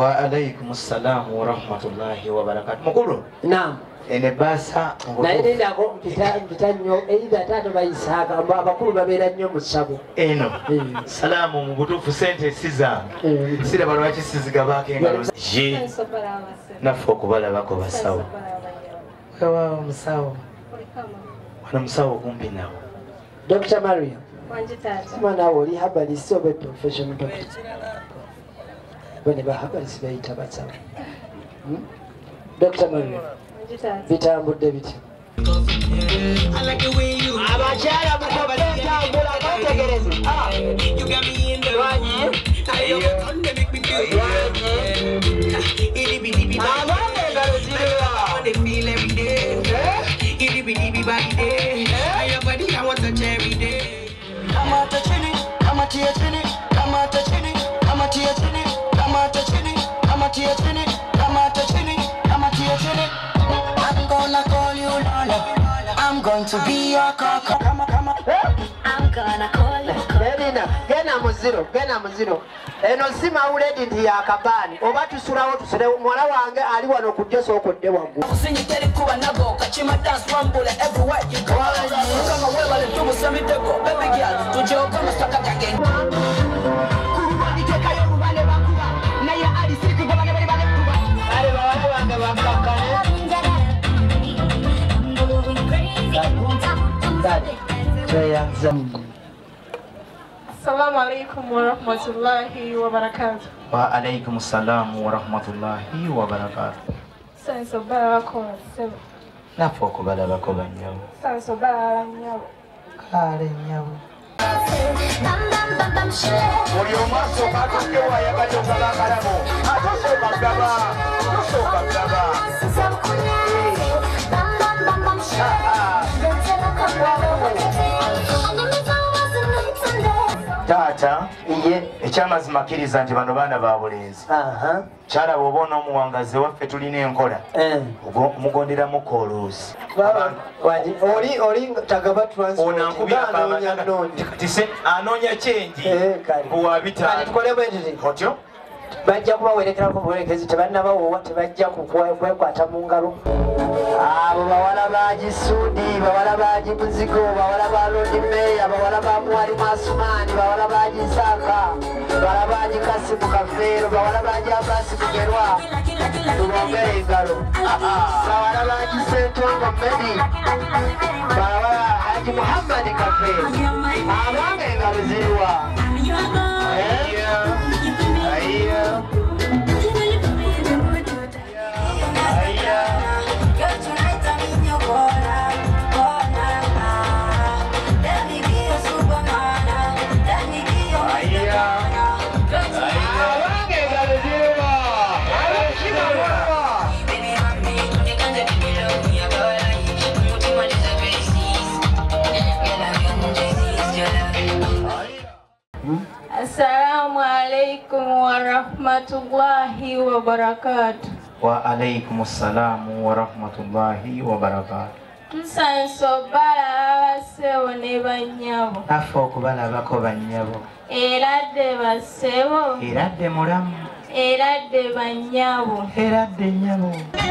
Wa alaikumus salam wa rahmatullahi wa barakatuh. Mukuru? Naam. Ene basa mukuru. Na ene ndako mpita nyo either tato baisaka mba bakuru babera nyo musabu. Eno. Salamu mbutufu sente siza. Sida baruachi siziga baki ngaluzi. Ji. Nafo kubala bako basawo. Kawa msawo. Wana msawo kumbi nao. Dr. Mario Mwanji tata. Mwana wali haba lisobe professional doctor. Bani bahaba sibaita batsawa. Dr. Mario vitambu David. I like the way you abachara bukoba tangula kategereza. You got me in the right. I don't want to make me feel right. I want to go to you. I want to feel every day. I your body I want to touch every day. Come out to finish. Come out to finish. Come out to finish. Come out to finish. Come out to finish. Come out to finish. Come out to finish. Come out to finish. I'm gonna call you Lola. I'm going to be your coco. I'm gonna call you Lola. Gena muziro. Eno sima uledi ndi ya kabani. Obatu surawo tusurewo. Mwala wange aliwa no kujoso okonde wangu. Kusinyiteri kuwa nabo. Kachima dance rambula everywhere you go. Kama wewa letumu semiteko. Baby girl, tujeo kama staka kageni. Kuruwa niteka yoru wale wakuwa. Na ya alisiriku kwa wale wakuwa. Wale wale wakuwa. Assalamu alaikum wa rahmatullahi wa barakatuh. Wa alaikum assalamu wa rahmatullahi wa barakatuh. Sanso bala kwa sema. Nafoko bala bako banyawo. Sanso bala nyawo. Kale nyawo. Uliomaso katokewa ya bajoka la karamu. Atose bagaba, atose bagaba. Sasa mkunye. Tata, iye echama zimakiriza nti bano bana babulenzi. Chala bobono muwangaze waffe tulina enkola. Mugondera mukolozi. Baba, oli tagaba transfer. Ona nkubya kabanya nonye. Tise anonya change. Kali. Kuwa bitali. Tukole bwenjiri. Otyo. Bajja kuba welekera ko bolekezi tebanna bawo tebajja kukwekwe kwata mu ngalo. Abo bawala baji sudi, bawala baji muzigo, bawala ba lodi meya, bawala ba muwali masumani, bawala baji saka, bawala baji kasibu kafero, bawala baji abasi kugerwa. Tuombe ngalo. Bawala baji seto ngomedi. Bawala haji Muhammad kafero. Awange ngalo ziwa. Yeah. Warahmatullahi wabarakatuh. Wa alaikumussalam warahmatullahi wabarakatuh. Nsansobala sewo ne banyabo. Afo kubala bako banyabo. Eradde basewo. Eradde mulamu. Eradde banyabo. Eradde nyabo. Sasa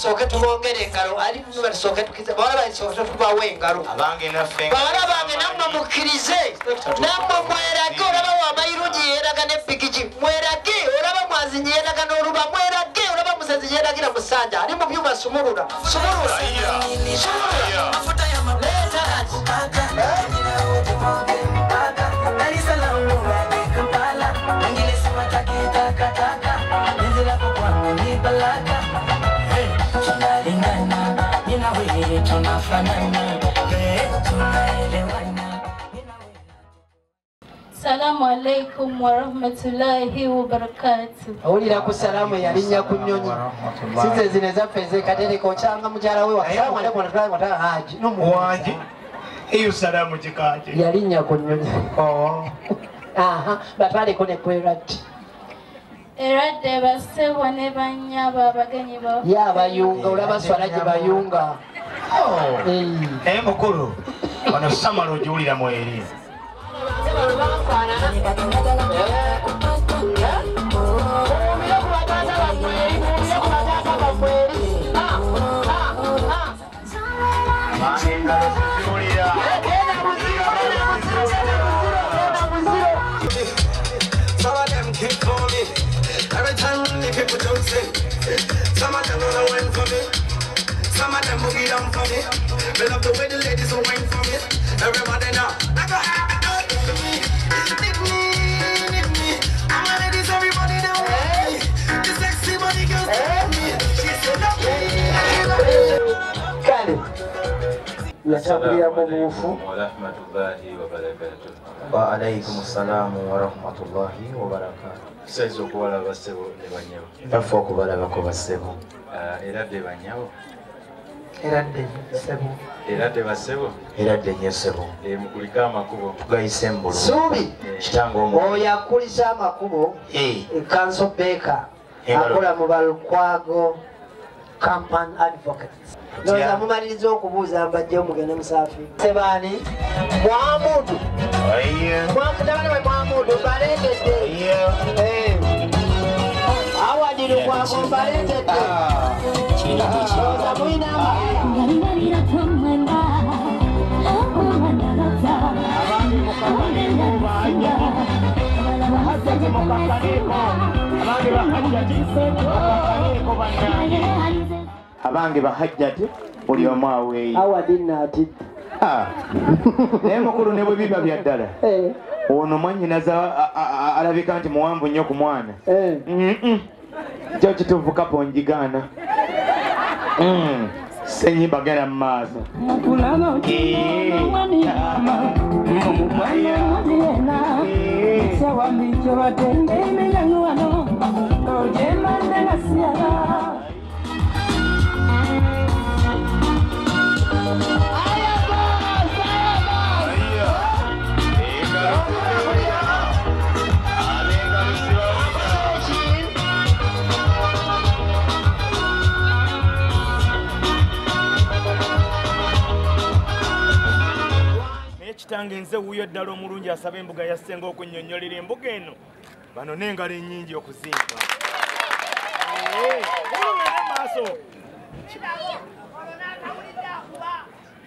soke tuongere ngaro ari n'ubari soke tukize barabaye soke tubawe ngaro abange nafe barabange namwe mukirize namwe mwerake uraba wabayirugiyera kane pikiji mwerake uraba mwazinyera kane uruba mwerake uraba musazinyera kira musanja ari mu byuma sumurura sumurura afuta ya mabeta ukaka Salamu alaikum wa rahmatullahi wa barakatuh. Aulira kusalamu yalinya kunyonyi. Size zineza peze kadere kochanga mujara we wasalamu alaikum wa haji. Nuwanji. Iyo salamu jikaje. Yalinya kunyonyi. Oh. Aha, batale kone kwerati. Erade base wanebanya babaganye baba. Ya bayunga urabaswalaje bayunga. Oh. Eh mukuru. Bana samalo julira moyeri. Some of them can call me. Every time the people don't say. Some of them don't win for me. Some of them boogie down for me. They love the way the ladies will win for me. Everybody now. I go out. Nashabulia mumufu wa rahmatullahi wa barakatuh. Wa alaykum assalamu wa rahmatullahi wa barakatuh. Saizo kuwala basebo lebanyawo. Tafwa kuwala bako basebo. Erade banyawo. Erade basebo. Erade basebo. Erade nyesebo. Mukulika makubo. Gayise mbulu. Subi. Chitango mbulu. Oya kulisa makubo. Kanso beka. Akula mbalu kwago. Campaign advocates. No, I'm not in Zokuza, but you get himself. Sebani, Wamu, Wamu, Abange bahajjati oli omwawe awadinna ati naye mukuru ne bwe biba byaddala ono mwannyinaza alabika nti muwambu nnyo ku mwana kyokituvuka ponjigana senyibagala mu maaso Tangenze uyo dalo mulunja asabe mbuga ya sengo okunnyonnyolera embuga eno bano n'engalo ennyingi okuzinga mulumire maaso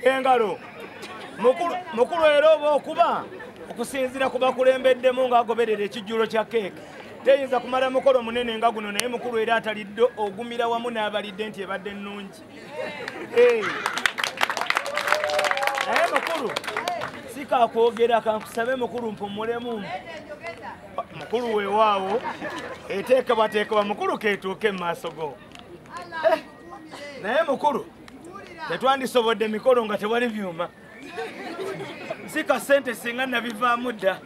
engalo mukulu era oba okuba okusinziira ku bakulembeddemu ng'agoberera ekijjulo kya keeka teyinza kumala mukolo munene nga guno naye mukulu era atalidde ogumira wamu n'abalidde nti ebadde ennungi naye mukulu sika kwogera kankusabe mukuru mpumulemu mukuru weewaawo eteekabateekaba mukulu keetuuke mu maaso go naye mukulu tetwandisobodde mikolo nga tewali byuma sika ssente singa nabivaamu dda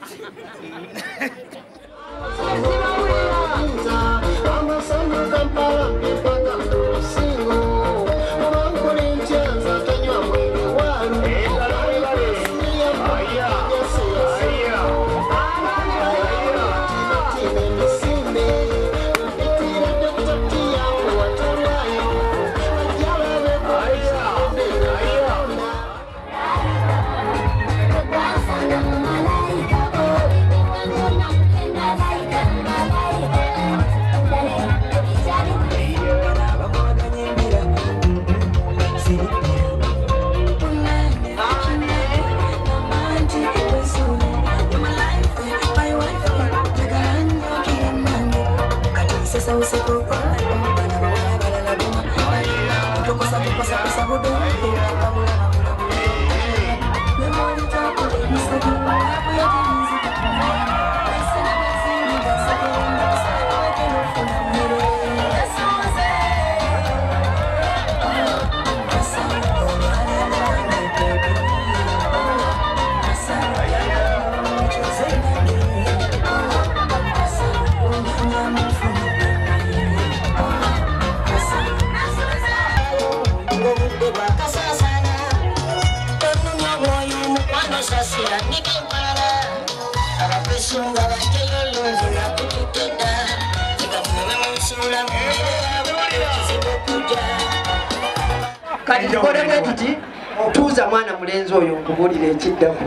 Tuza mwana mulenzi oyo nkubulira ekiddamu.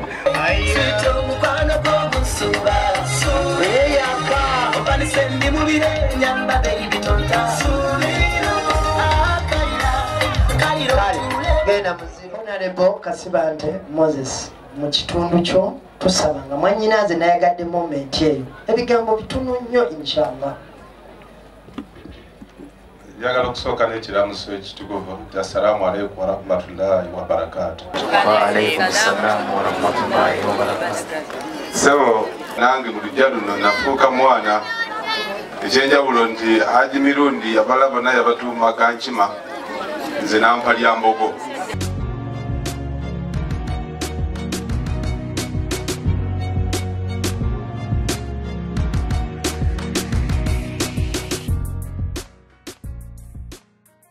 Genda muzibonalebo Kasibante Moses mu kitundu kyo tusabanga mwannyinaze nayagadde moment eyo. Ebigambo bitunu nnyo inshallah. Yagala kusoka n'ekiramuso ekitukuvu assalamu alaykum wa rahmatullahi wa barakatuh. Wa alaykum assalamu wa rahmatullahi wa barakatuh. So nange mulijaluno nafuuka mwana ekyenjawulo nti Haji Mirundi abalaba naye abatuma kankima nze nampalya mbogo.